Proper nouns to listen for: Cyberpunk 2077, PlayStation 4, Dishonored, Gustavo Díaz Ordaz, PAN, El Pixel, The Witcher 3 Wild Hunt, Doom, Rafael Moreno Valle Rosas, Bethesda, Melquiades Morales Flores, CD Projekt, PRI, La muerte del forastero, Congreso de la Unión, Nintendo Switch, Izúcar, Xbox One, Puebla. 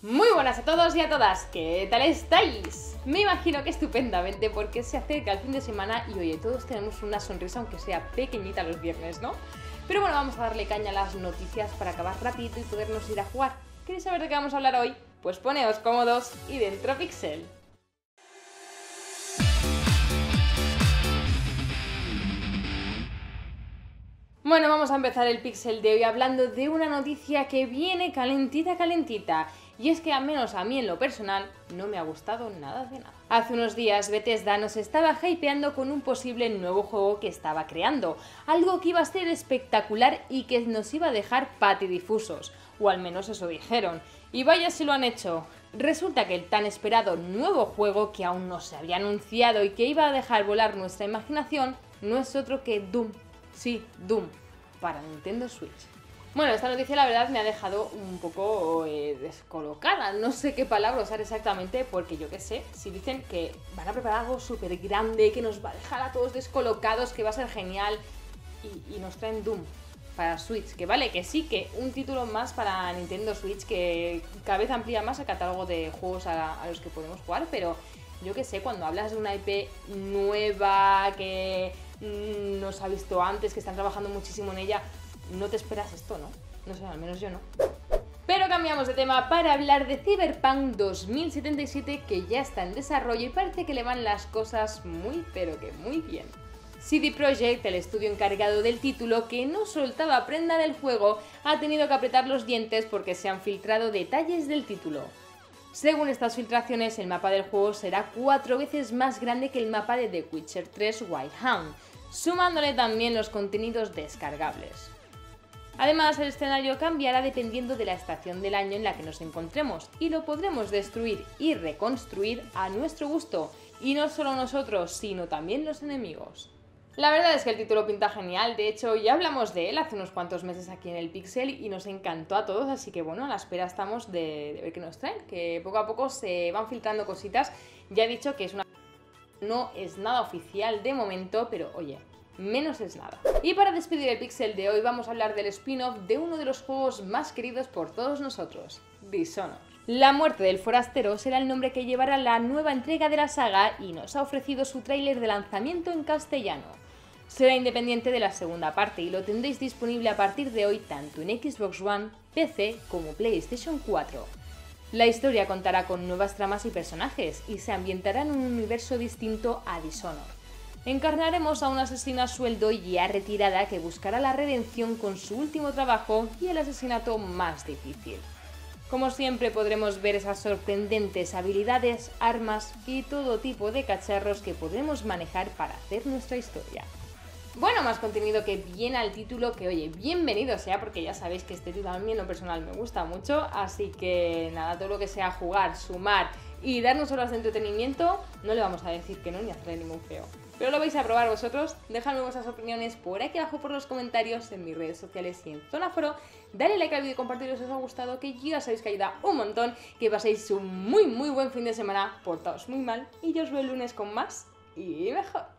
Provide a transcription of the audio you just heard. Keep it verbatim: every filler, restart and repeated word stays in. Muy buenas a todos y a todas, ¿qué tal estáis? Me imagino que estupendamente porque se acerca el fin de semana y oye, todos tenemos una sonrisa aunque sea pequeñita los viernes, ¿no? Pero bueno, vamos a darle caña a las noticias para acabar rapidito y podernos ir a jugar. ¿Queréis saber de qué vamos a hablar hoy? Pues poneos cómodos y dentro pixel. Bueno, vamos a empezar el pixel de hoy hablando de una noticia que viene calentita, calentita. Y es que al menos a mí en lo personal no me ha gustado nada de nada. Hace unos días Bethesda nos estaba hypeando con un posible nuevo juego que estaba creando, algo que iba a ser espectacular y que nos iba a dejar patidifusos, o al menos eso dijeron. Y vaya si lo han hecho. Resulta que el tan esperado nuevo juego que aún no se había anunciado y que iba a dejar volar nuestra imaginación no es otro que Doom. Sí, Doom, para Nintendo Switch. Bueno, esta noticia la verdad me ha dejado un poco eh, descolocada, no sé qué palabra usar exactamente porque yo qué sé, si dicen que van a preparar algo súper grande, que nos va a dejar a todos descolocados, que va a ser genial y, y nos traen Doom para Switch, que vale, que sí, que un título más para Nintendo Switch que cada vez amplía más el catálogo de juegos a, a los que podemos jugar, pero yo qué sé, cuando hablas de una I P nueva que mmm, no se ha visto antes, que están trabajando muchísimo en ella, no te esperas esto, ¿no? No sé, al menos yo no. Pero cambiamos de tema para hablar de Cyberpunk dos mil setenta y siete, que ya está en desarrollo y parece que le van las cosas muy, pero que muy bien. C D Projekt, el estudio encargado del título, que no soltaba prenda del juego, ha tenido que apretar los dientes porque se han filtrado detalles del título. Según estas filtraciones, el mapa del juego será cuatro veces más grande que el mapa de The Witcher tres Wild Hunt, sumándole también los contenidos descargables. Además, el escenario cambiará dependiendo de la estación del año en la que nos encontremos y lo podremos destruir y reconstruir a nuestro gusto, y no solo nosotros, sino también los enemigos. La verdad es que el título pinta genial, de hecho ya hablamos de él hace unos cuantos meses aquí en el Pixel y nos encantó a todos, así que bueno, a la espera estamos de, de ver qué nos traen, que poco a poco se van filtrando cositas. Ya he dicho que es una... no es nada oficial de momento, pero oye... menos es nada. Y para despedir el pixel de hoy vamos a hablar del spin-off de uno de los juegos más queridos por todos nosotros, Dishonored. La muerte del forastero será el nombre que llevará la nueva entrega de la saga y nos ha ofrecido su tráiler de lanzamiento en castellano. Será independiente de la segunda parte y lo tendréis disponible a partir de hoy tanto en Xbox One, P C como PlayStation cuatro. La historia contará con nuevas tramas y personajes y se ambientará en un universo distinto a Dishonored. Encarnaremos a una asesina a sueldo ya retirada que buscará la redención con su último trabajo y el asesinato más difícil. Como siempre podremos ver esas sorprendentes habilidades, armas y todo tipo de cacharros que podremos manejar para hacer nuestra historia. Bueno, más contenido que viene al título, que oye, bienvenido sea, porque ya sabéis que este título a mí en lo personal me gusta mucho, así que nada, todo lo que sea jugar, sumar y darnos horas de entretenimiento, no le vamos a decir que no ni hacerle ningún feo. Pero lo vais a probar vosotros, dejadme vuestras opiniones por aquí abajo por los comentarios, en mis redes sociales y en Zona Foro. Dale like al vídeo y compartidlo si os ha gustado, que ya sabéis que ayuda un montón, que paséis un muy muy buen fin de semana, portaos muy mal y yo os veo el lunes con más y mejor.